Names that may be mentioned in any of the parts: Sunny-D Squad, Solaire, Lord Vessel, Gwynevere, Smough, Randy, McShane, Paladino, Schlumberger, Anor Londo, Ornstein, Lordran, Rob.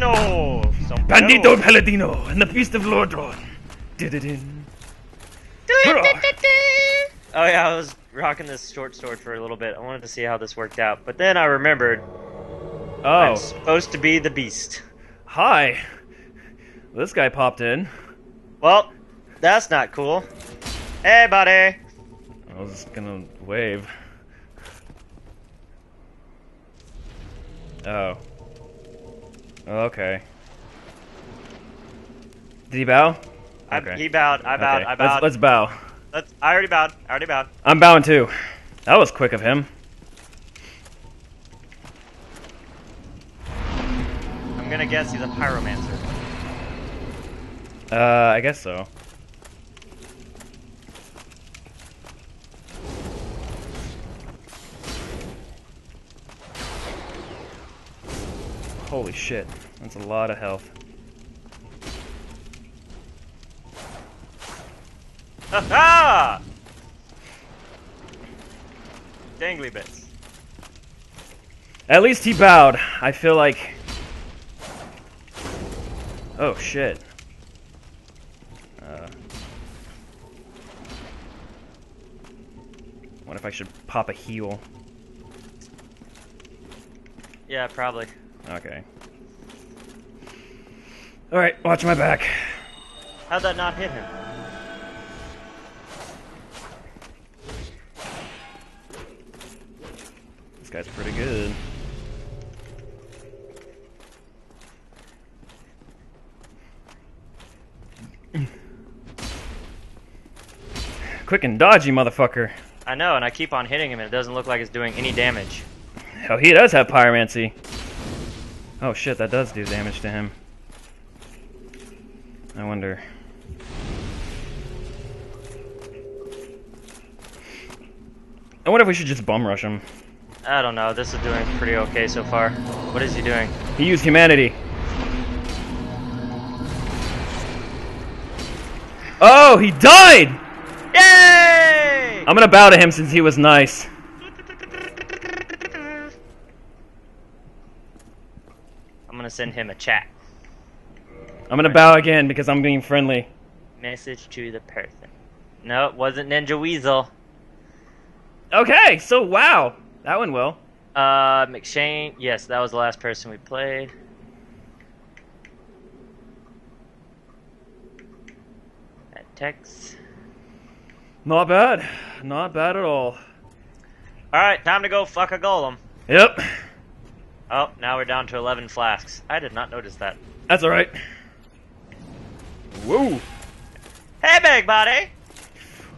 Paladino! Bandito Paladino and the Feast of Lordran. Oh yeah, I was rocking this short sword for a little bit. I wanted to see how this worked out, but then I remembered. Oh, I'm supposed to be the beast. Hi. This guy popped in. Well, that's not cool. Hey, buddy. I was just gonna wave. Oh. Okay. Did he bow? Okay. He bowed. I bowed. Okay. I bowed. Let's bow. I already bowed. I already bowed. I'm bowing too. That was quick of him. I'm gonna guess he's a pyromancer. I guess so. Holy shit, that's a lot of health. Ha ha! Dangly bits. At least he bowed. I feel like... Oh shit. What if I should pop a heal? Yeah, probably. Okay. Alright, watch my back. How'd that not hit him? This guy's pretty good. Quick and dodgy, motherfucker. I know, and I keep on hitting him, and it doesn't look like it's doing any damage. Oh, he does have pyromancy. Oh shit, that does do damage to him. I wonder. I wonder if we should just bum rush him. I don't know, this is doing pretty okay so far. What is he doing? He used humanity. Oh, he died! Yay! I'm gonna bow to him since he was nice. I'm gonna send him a chat. I'm gonna bow again because I'm being friendly. Message to the person. No, it wasn't Ninja Weasel. Okay, so wow. That went well. McShane, yes, that was the last person we played. That text. Not bad. Not bad at all. Alright, time to go fuck a golem. Yep. Oh, now we're down to 11 flasks. I did not notice that. That's alright. Woo! Hey, big buddy!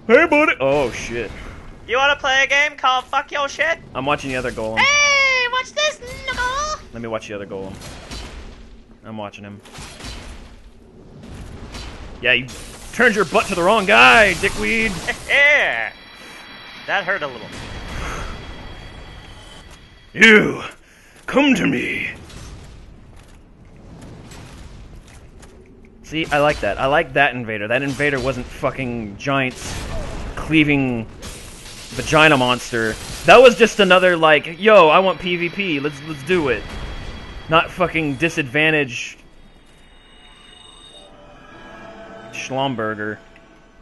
Hey, buddy! Oh, shit. You wanna play a game called Fuck Your Shit? I'm watching the other golem. Hey, watch this, knuckle! Let me watch the other golem. I'm watching him. Yeah, you turned your butt to the wrong guy, dickweed! Yeah! That hurt a little. You, come to me! See, I like that. I like that invader. That invader wasn't fucking giants cleaving... vagina monster. That was just another like, yo, I want PvP. Let's do it. Not fucking disadvantage Schlumberger.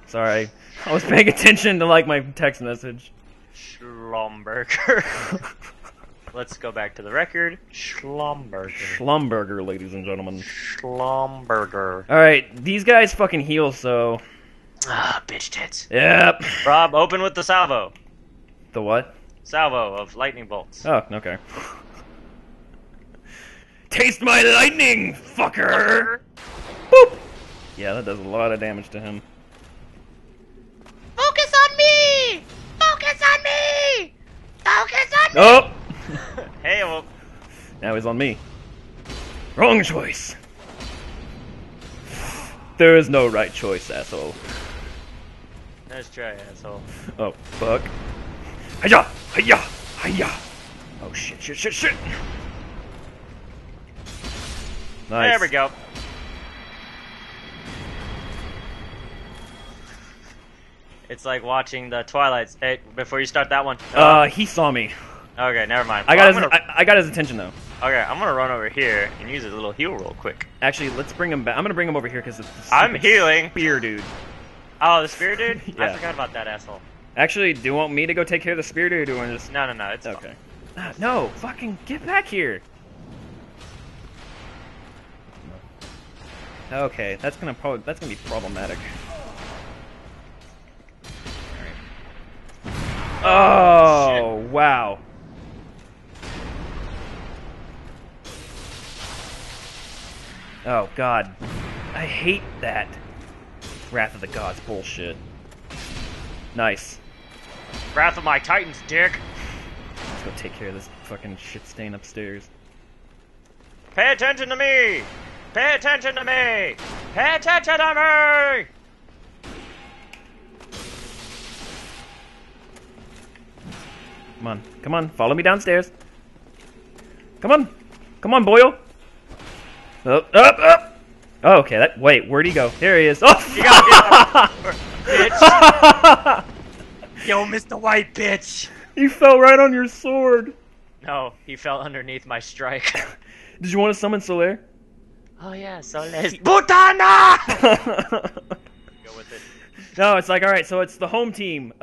Sorry, I was paying attention to like my text message. Schlumberger. Let's go back to the record. Schlumberger. Schlumberger, ladies and gentlemen. Schlumberger. All right, these guys fucking heal so. Ah, bitch tits. Yep. Rob, open with the salvo. The what? Salvo of lightning bolts. Oh, okay. Taste my lightning, fucker! Boop! Yeah, that does a lot of damage to him. Focus on me! Focus on me! Focus on me! Oh! Hey, well. Now he's on me. Wrong choice. There is no right choice, asshole. Nice try, asshole. Oh, fuck. Hiya! Hiya! Hiya! Oh, shit, shit, shit, shit! Nice. There we go. It's like watching the Twilights. Hey, before you start that one. He saw me. Okay, never mind. I got his attention, though. Okay, I'm gonna run over here and use a little heal real quick. Actually, let's bring him back. I'm gonna bring him over here because I'm healing. Spear dude. Oh, the spear dude? Yeah. I forgot about that asshole. Actually, do you want me to go take care of the spear dude? Or just... No, it's okay. No, fucking get back here. Okay, that's gonna be problematic. Oh shit. Wow. Oh god. I hate that. Wrath of the Gods bullshit. Nice. Wrath of my Titans, dick! Let's go take care of this fucking shit stain upstairs. Pay attention to me! Pay attention to me! Pay attention to me! Come on, come on, follow me downstairs. Come on! Come on, Boyle! Up, up, up! Oh, okay, wait, where'd he go? There he is. Oh, you gotta get bitch! Yo, Mr. White, bitch! You fell right on your sword! No, he fell underneath my strike. Did you want to summon Solaire? Oh yeah, Solaire's Butana! Go with it. No, it's like, alright, so it's the home team.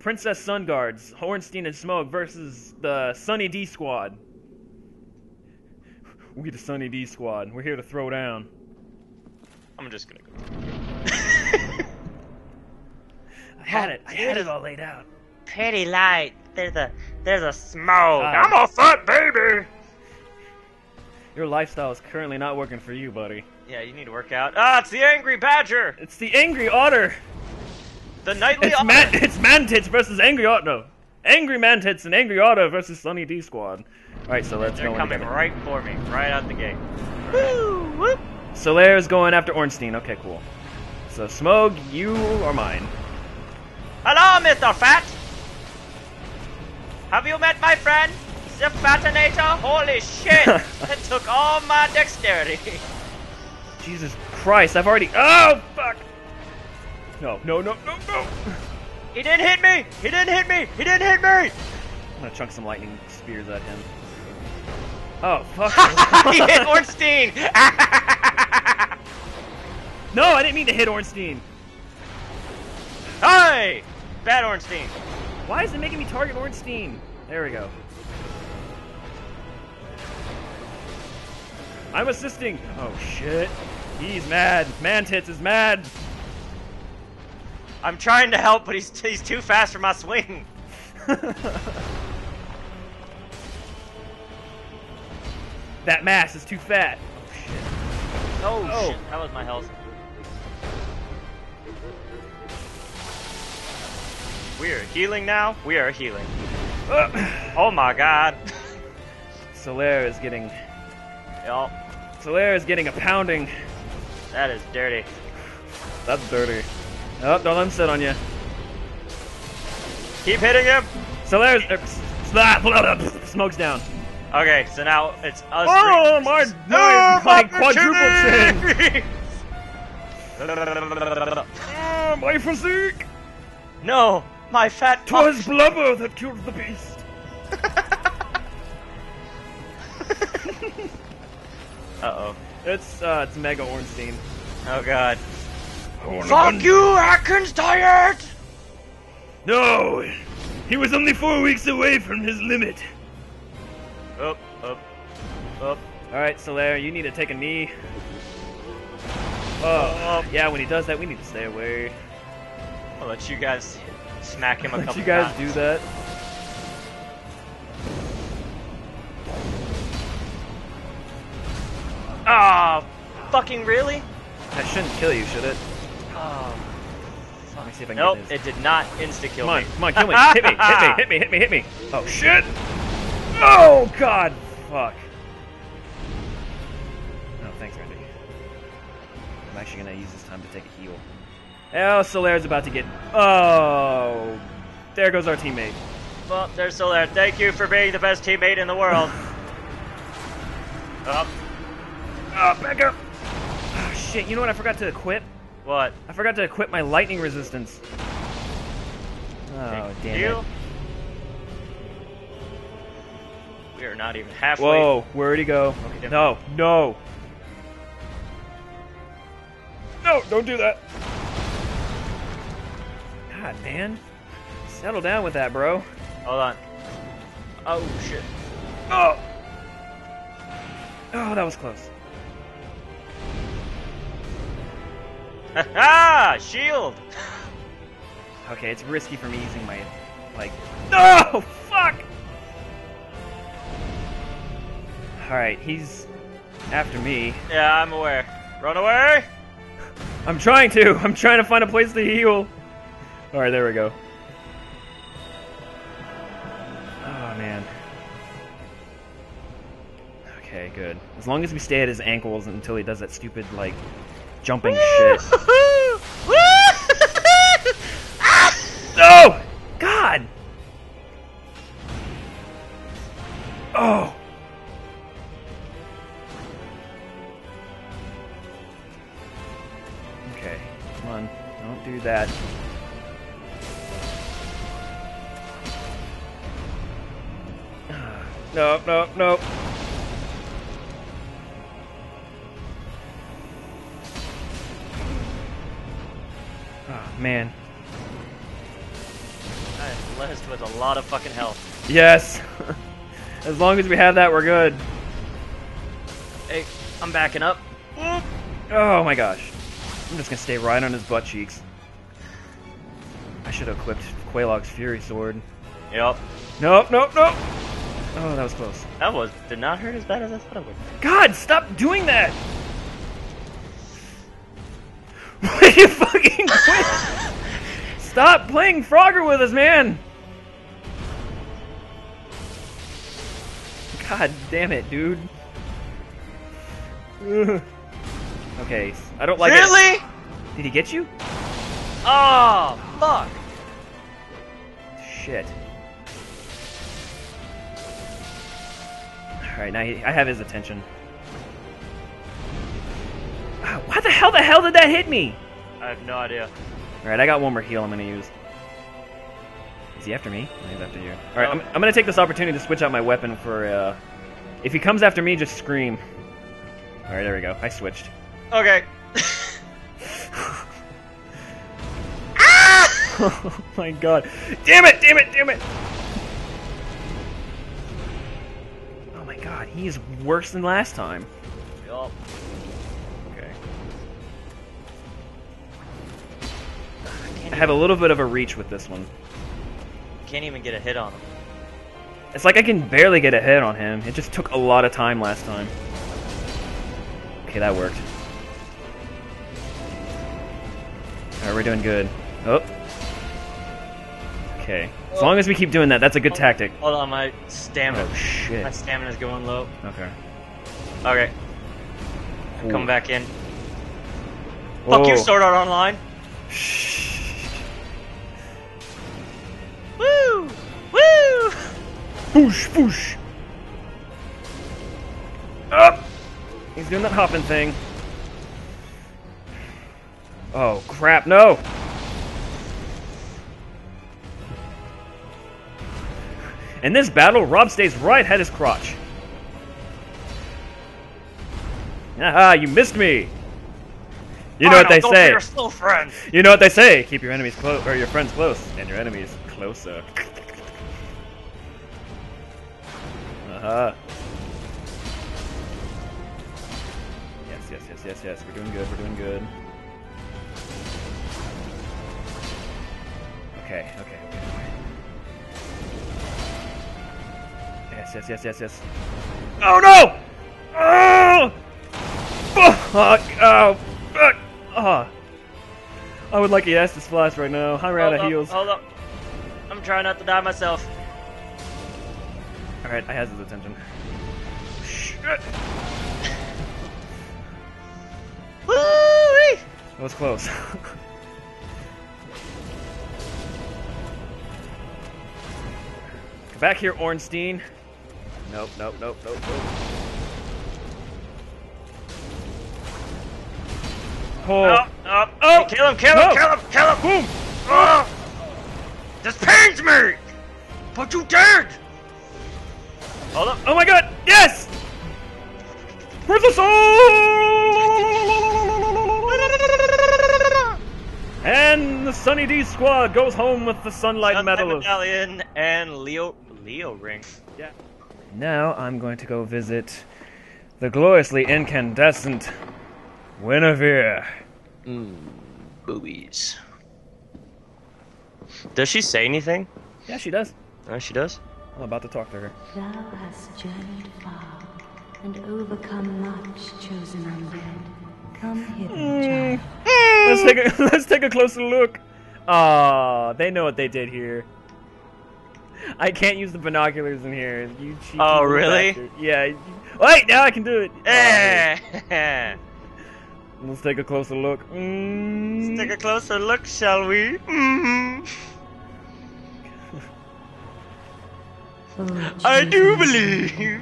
Princess Sun Guards, Ornstein and Smoke versus the Sunny D squad. We the Sunny D squad. We're here to throw down. I'm just gonna go. I had it all laid out. Pretty light. There's a smoke. I'm a fat baby. Your lifestyle is currently not working for you, buddy. Yeah, you need to work out. Ah, it's the angry badger. It's the angry otter. The nightly otter. It's Mantits versus angry otter. No, angry Mantits and angry otter versus Sunny D squad. All right, so let's go. They're coming right for me, right out the gate. Woo! Whoop. Solaire's going after Ornstein. Okay, cool. So, Smog, you are mine. Hello, Mr. Fat! Have you met my friend? The Fatinator? Holy shit! That took all my dexterity. Jesus Christ, I've already... Oh, fuck! No. He didn't hit me! He didn't hit me! He didn't hit me! I'm gonna chunk some lightning spears at him. Oh, fuck. He hit Ornstein! No, I didn't mean to hit Ornstein! Hey! Bad Ornstein! Why is it making me target Ornstein? There we go. I'm assisting! Oh shit. He's mad. Mantits is mad! I'm trying to help, but he's too fast for my swing. That mass is too fat. Oh shit. Oh shit, that was my health. We are healing now. We are healing. Oh my god. Solaire is getting... Yup. Solaire is getting a pounding. That is dirty. That's dirty. Oh, don't let him sit on you. Keep hitting him. Solaire's... Smoke's down. Okay, so now it's us. Oh my! No, my quadruple chin. Oh, my physique. No, my fat. 'Twas blubber that killed the beast. Uh oh. It's Mega Ornstein. Oh god. Fuck you, Atkins diet. No, he was only 4 weeks away from his limit. Up, up, up. Alright, Solaire, you need to take a knee. Oh, yeah, when he does that, we need to stay away. I'll let you guys smack him a couple times. Let you guys do that. Ah, oh, fucking really? That shouldn't kill you, should it? Oh, let me see if I can get this. It did not insta-kill me. Come on, kill me. Hit me, hit me, hit me, hit me, hit me. Oh, shit! Oh god, fuck. No, thanks, Randy. I'm actually gonna use this time to take a heal. Oh, Solaire's about to get... Oh, there goes our teammate. Well, there's Solaire. Thank you for being the best teammate in the world. Up. Oh, back up. Oh, shit, you know what I forgot to equip? What? I forgot to equip my lightning resistance. Oh, damn it. We are not even halfway. Whoa, where'd he go? Okay, no, no. No, don't do that. God, man. Settle down with that, bro. Hold on. Oh, shit. Oh! Oh, that was close. Ha-ha! Shield! Okay, it's risky for me using my, like... No! Fuck! Alright, he's after me. Yeah, I'm aware. Run away! I'm trying to! I'm trying to find a place to heal! Alright, there we go. Oh, man. Okay, good. As long as we stay at his ankles until he does that stupid, like, jumping shit. No! God! Oh! Okay, come on. Don't do that. No, no, no. Oh, man. I am blessed with a lot of fucking health. Yes! As long as we have that, we're good. Hey, I'm backing up. Oh my gosh. I'm just gonna stay right on his butt cheeks. I should have equipped Quailog's Fury Sword. Yep. Nope, nope, nope! Oh, that was close. That was did not hurt as bad as I thought it would. God, stop doing that! Will you fucking quit? Stop playing Frogger with us, man! God damn it, dude. Okay, I don't like it. Really? Did he get you? Oh, fuck! Shit. Alright, now I have his attention. Why the hell did that hit me? I have no idea. Alright, I got one more heal I'm gonna use. Is he after me? I think he's after you. Alright, I'm gonna take this opportunity to switch out my weapon for, if he comes after me, just scream. Alright, there we go. I switched. Okay. Oh my god. Damn it, damn it, damn it! God, he is worse than last time. Yup. Okay. I have a little bit of a reach with this one. Can't even get a hit on him. It's like I can barely get a hit on him. It just took a lot of time last time. Okay, that worked. Alright, we're doing good. Oh. Okay. As long as we keep doing that, that's a good tactic. Hold on, my stamina. Oh, shit. My stamina's going low. Okay. Okay. I'm coming back in. Whoa. Fuck you, Sword Art Online! Shh. Woo! Woo! Boosh, boosh! Up! He's doing that hopping thing. Oh, crap, no! In this battle, Rob stays right at his crotch. Haha, you missed me! You know what they say. Your slow friend. You know what they say. Keep your enemies close, or your friends close, and your enemies closer. Uh-huh. Yes, yes, yes, yes, yes. We're doing good, we're doing good. Okay, okay, okay. Yes, yes, yes, yes. Oh no! Oh! Fuck! Oh! Fuck! Oh! I would like a yes to splash right now. I'm out of heals. Hold up! I'm trying not to die myself. All right, I have his attention. Shit! Woo-wee! That was close. Come back here, Ornstein. Nope, nope, nope, nope, nope. Oh, oh, oh! Kill him, kill him, kill him, kill him! Boom! Oh! This pains me! But you dead! Hold up. Oh my god! Yes! Where's the soul? And the Sunny D squad goes home with the Sunlight Medallion and Leo Ring. Yeah. Now I'm going to go visit the gloriously incandescent Gwynevere. Boobies. Does she say anything? Yeah, she does. Oh, she does? I'm about to talk to her. Thou hast journeyed far and overcome much, chosen undead. Come hither, child. Let's take a closer look. Ah, they know what they did here. I can't use the binoculars in here. You cheat. Oh, really? Bastard. Yeah. Wait, now I can do it. Let's take a closer look. Let's take a closer look, shall we? Oh, I do believe.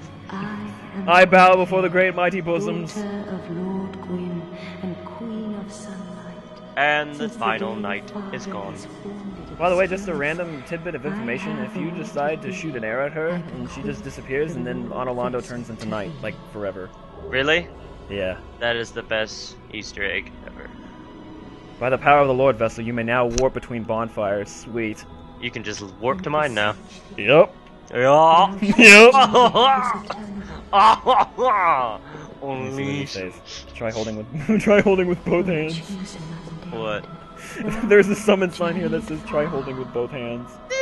I bow before the great mighty bosoms of Lord Gwyn and Queen of Sunlight. And the final night is gone. By the way, just a random tidbit of information: if you decide to shoot an arrow at her and she just disappears, and then Anor Londo turns into night, like forever. Really? Yeah. That is the best Easter egg ever. By the power of the Lord Vessel, you may now warp between bonfires. Sweet. You can just warp to mine now. Yep. Yeah. Yep. Only try holding with both hands. What? There's a summon sign here that says try holding with both hands.